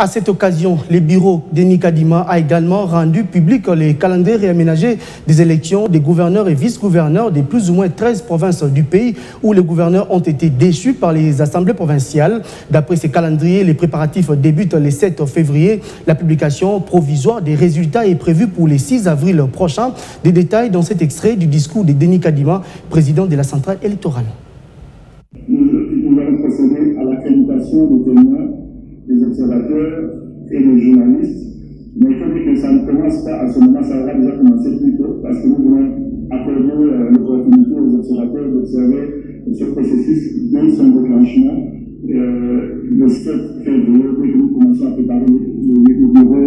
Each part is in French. À cette occasion, le bureau Denis Kadima a également rendu public les calendriers réaménagés des élections des gouverneurs et vice-gouverneurs des plus ou moins 13 provinces du pays où les gouverneurs ont été déchus par les assemblées provinciales. D'après ces calendriers, les préparatifs débutent le 7 février. La publication provisoire des résultats est prévue pour le 6 avril prochain. Des détails dans cet extrait du discours de Denis Kadima, président de la centrale électorale. Nous allons procéder à la qualification des témoins, des observateurs et des journalistes. Mais il faut dire que ça ne commence pas à ce moment, ça aura déjà commencé plus tôt, parce que nous voulons accorder l'opportunité aux observateurs d'observer ce processus dès son déclenchement, le 7 février, dès que nous commençons à préparer le bureau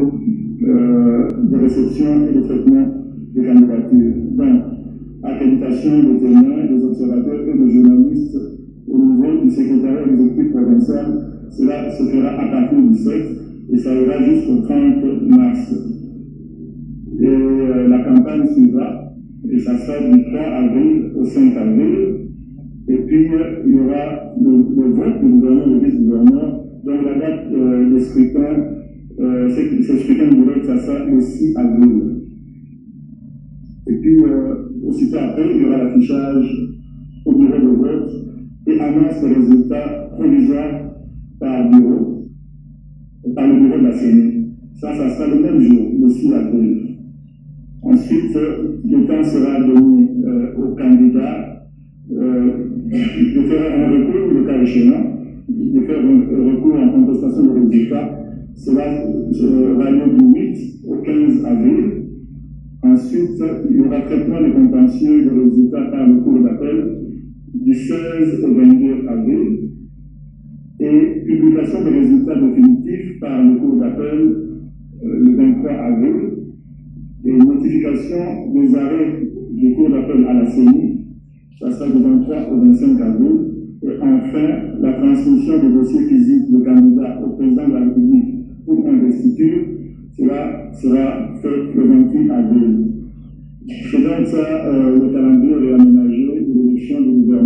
de réception et de traitement des candidatures. Donc, accréditation des témoins, des observateurs et des journalistes au niveau du secrétariat exécutif provincial, cela se fera à partir du 7 et ça ira jusqu'au 30 mars. Et la campagne suivra et ça sera du 3 avril au 5 avril. Et puis il y aura le vote du gouverneur et du vice-gouverneur. Donc la date des scrutins, ce scrutin de vote, ça sera le 6 avril. Et puis aussitôt après, il y aura l'affichage au bureau de vote et annonce les résultats provisoires par le bureau de la CENI. Ça sera le même jour, le 6 avril. Ensuite, le temps sera donné aux candidats de faire un recours, le cas échéant, de faire un recours en contestation des résultats. Cela va lieu du 8 au 15 avril. Ensuite, il y aura traitement des contentieux de résultats par le cours d'appel du 16 au 22 avril. Et publication des résultats définitifs par le cours d'appel le 23 avril et notification des arrêts du cours d'appel à la CENI, ça sera du 23 au 25 avril. Et enfin, la transmission des dossiers physiques de candidats au président de la République pour investiture, cela sera fait le 28 avril. C'est donc ça le calendrier réaménagé de l'élection du gouvernement.